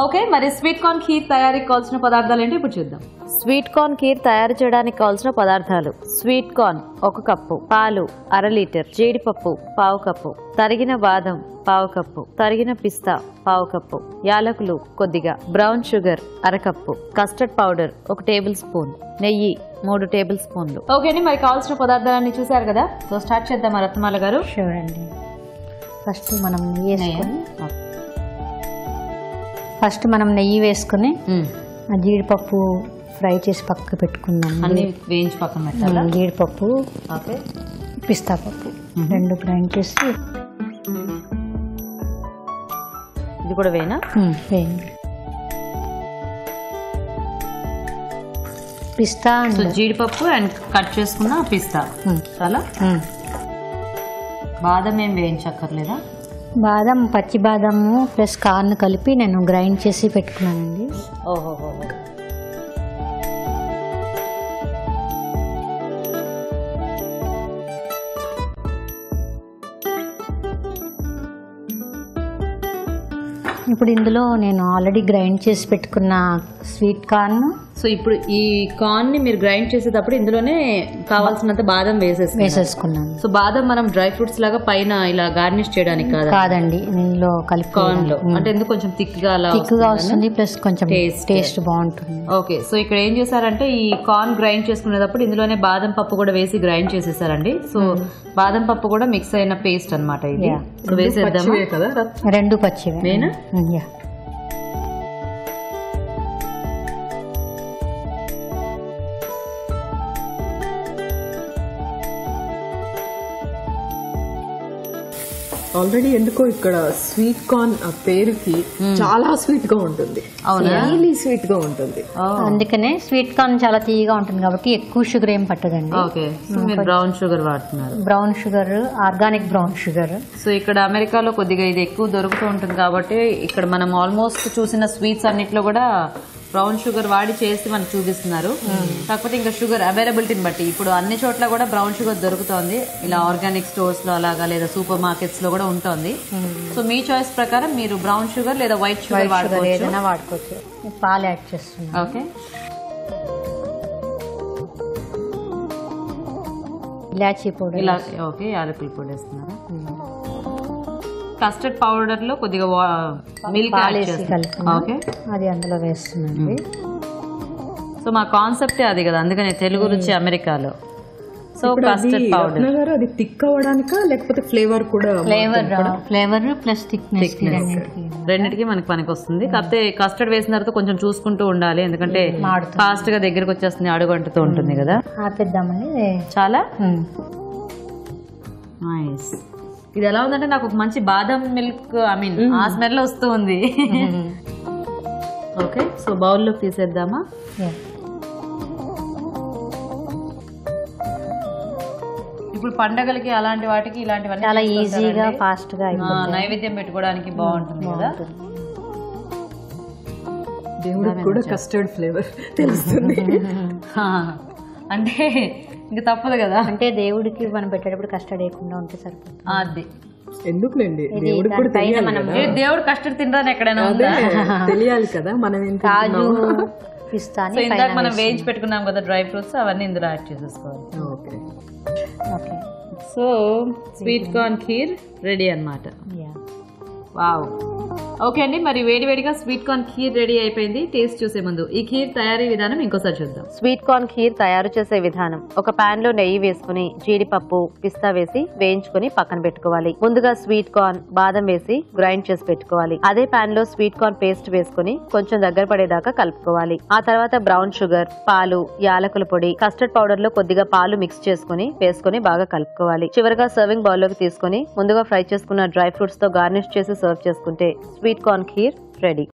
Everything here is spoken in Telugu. ఓకే మరి స్వీట్ కార్న్ ఖీర్ తయారీకి కావాల్సిన పదార్థాలు ఏంటి ఇప్పుడు చూద్దాం. స్వీట్ కార్న్ ఖీర్ తయారు చేయడానికి కావాల్సిన పదార్థాలు: స్వీట్ కార్న్ 1 కప్పు, పాలు 1/2 లీటర్, జీడిపప్పు 1/4 కప్పు, తరిగిన బాదం 1/4 కప్పు, తరిగిన పిస్తా 1/4 కప్పు, యాలకులు కొద్దిగా, బ్రౌన్ షుగర్ 1/2 కప్పు, కస్టర్డ్ పౌడర్ 1 టేబుల్ స్పూన్, నెయ్యి 3 టేబుల్ స్పూన్లు. ఓకేనండి, మరి కావాల్సిన పదార్థాలన్నీ చూసారు కదా, సో స్టార్ట్ చేద్దాం రత్నమాల గారు. షూర్ అండి. ఫస్ట్ మనం నెయ్యి వేసుకుని జీడిపప్పు ఫ్రై చేసి పక్కకు పెట్టుకుందాం. జీడిపప్పు, పిస్తా పప్పు 2 గ్రైండ్ చేసి ఇది కూడా వేయనా? పిస్తా, జీడిపప్పు అండ్ కట్ చేసుకున్న పిస్తా. చాలా బాదం ఏం వేయించక్కర్లేదా? బాదం, పచ్చి బాదము ప్లస్ కార్న్ కలిపి నేను గ్రైండ్ చేసి పెట్టుకున్నానండి. ఓహోహో, ఇప్పుడు ఇందులో నేను ఆల్రెడీ గ్రైండ్ చేసి పెట్టుకున్న స్వీట్ కార్న్. సో ఇప్పుడు ఈ కార్న్ ని మీరు గ్రైండ్ చేసేటప్పుడు ఇందులోనే కావాల్సినంత బాదం వేసేసుకున్నాను. సో బాదం మనం డ్రై ఫ్రూట్స్ లాగా పైన ఇలా గార్నిష్ చేయడానికి కాదండి, ఇందులో కలిపి కార్న్ లో అంటే ఎందుకు కొంచెం థిక్గా వస్తుంది, ప్లస్ కొంచెం టేస్ట్ బాగుంటుంది. ఓకే, సో ఇక్కడ ఏం చేశారంటే ఈ కార్న్ గ్రైండ్ చేసుకునేటప్పుడు ఇందులోనే బాదం పప్పు కూడా వేసి గ్రైండ్ చేసేసారండి. సో బాదం పప్పు కూడా మిక్స్ అయిన పేస్ట్ అనమాట ఇది. సో వేసేద్దాము, 2 పచ్చివేనా? ఆల్రెడీ ఎందుకో ఇక్కడ స్వీట్ కార్న్ ఆ పేరుకి చాలా స్వీట్ గా ఉంటుంది, స్వీట్ గా ఉంటుంది, అందుకనే స్వీట్ కార్న్ చాలా తీయగా ఉంటుంది కాబట్టి ఎక్కువ షుగర్ ఏం పట్టదండి. బ్రౌన్ షుగర్ వాడుతున్నారు, brown sugar, organic brown sugar. So ఇక్కడ అమెరికాలో కొద్దిగా ఇది ఎక్కువ దొరుకుతూ ఉంటుంది కాబట్టి ఇక్కడ మనం ఆల్మోస్ట్ చూసిన స్వీట్స్ అన్నిట్లో కూడా బ్రౌన్ షుగర్ వాడి చేసి మనకు చూపిస్తున్నారు. కాకపోతే ఇంకా షుగర్ అవైలబిలిటీని బట్టి ఇప్పుడు అన్ని చోట్ల కూడా బ్రౌన్ షుగర్ దొరుకుతుంది, ఇలా ఆర్గానిక్ స్టోర్స్ లో అలాగా లేదా సూపర్ మార్కెట్స్ లో కూడా ఉంటుంది. సో మీ చాయిస్ ప్రకారం మీరు బ్రౌన్ షుగర్ లేదా వైట్ షుగర్ వాడుకోవచ్చు. పాలు యాడ్ చేస్తున్నాను. ఓకే, ఇలాచీ పొడి, ఓకే యాలకుల పొడి వేస్తున్నారు. కస్టర్డ్ పౌడర్ లో కొద్దిగా మిల్క్ యాడ్ చేస్తున్నాను. ఓకే, అది అందులో వేస్తున్నాను. సో మా కాన్సెప్టే అది కదా, అందుకనే తెలుగు రుచి అమెరికాలో. సో కస్టర్డ్ పౌడర్ అది థిక్ అవడానికా లేకపోతే ఫ్లేవర్ కూడా? ఫ్లేవర్ ప్లస్ థిక్నెస్ రెండింటికి మనకి పనికి వస్తుంది. కాకపోతే కస్టర్డ్ వేసిన తర్వాత కొంచెం చూసుకుంటూ ఉండాలి, ఎందుకంటే ఫాస్ట్ గా దగ్గరకు వచ్చేస్తుంది, అడుగంటుతూ ఉంటుంది కదా. ఆపేద్దామని చాలా నైస్. ఇది ఎలా ఉందంటే నాకు ఒక మంచి బాదం మిల్క్, ఐ మీన్ ఆ స్మెల్ వస్తూ ఉంది. ఓకే, సో బౌల్లోకి తీసేద్దామా? ఇప్పుడు పండగలకి అలాంటి వాటికి ఇలాంటివన్నీ చాలా ఈజీగా ఫాస్ట్ గా నైవేద్యం పెట్టుకోవడానికి బాగుంటుంది కదా. దేవుడికి కూడా కస్టర్డ్ ఫ్లేవర్ తెలుస్తుంది అంటే ఇంకా తప్పదు కదా, అంటే దేవుడికి మనం పెట్టేటప్పుడు కస్టర్డ్ వేయకుండా ఉంటే సరిపోతుంది. అది ఎందుకులేండి, దేవుడు కస్టర్డ్ తినరాని ఎక్కడైనా తెలియాలి కదా. మనం కాజు పిస్తాను మనం వేయించి పెట్టుకున్నాం కదా డ్రై ఫ్రూట్స్, అవన్నీ ఇందులో యాడ్ చేసేసుకోవాలి. Okay okay, so sweet corn kheer ready అన్నమాట. వావ్, ఓకే అండి, మరి వేడివేడిగా స్వీట్ కార్న్ ఖీర్ రెడీ అయిపోయింది. టేస్ట్ చూసే ముందు ఈ ఖీర్ తయారీ విధానం ఇంకోసారి చూద్దాం. స్వీట్ కార్న్ ఖీర్ తయారు చేసే విధానం: ఒక ప్యాన్ లో నెయ్యి వేసుకుని జీడిపప్పు, పిస్తా వేసి వేయించుకుని పక్కన పెట్టుకోవాలి. ముందుగా స్వీట్ కార్న్, బాదం వేసి గ్రైండ్ చేసి పెట్టుకోవాలి. అదే ప్యాన్ లో స్వీట్ కార్న్ పేస్ట్ వేసుకుని కొంచెం దగ్గర పడేదాకా కలుపుకోవాలి. ఆ తర్వాత బ్రౌన్ షుగర్, పాలు, యాలకుల పొడి, కస్టర్డ్ పౌడర్ లో కొద్దిగా పాలు మిక్స్ చేసుకుని వేసుకుని బాగా కలుపుకోవాలి. చివరిగా సర్వింగ్ బౌల్ లోకి తీసుకుని ముందుగా ఫ్రై చేసుకున్న డ్రై ఫ్రూట్స్ తో గార్నిష్ చేసి సర్వ్ చేసుకుంటే స్వీట్ కార్న్ ఖీర్ రెడీ.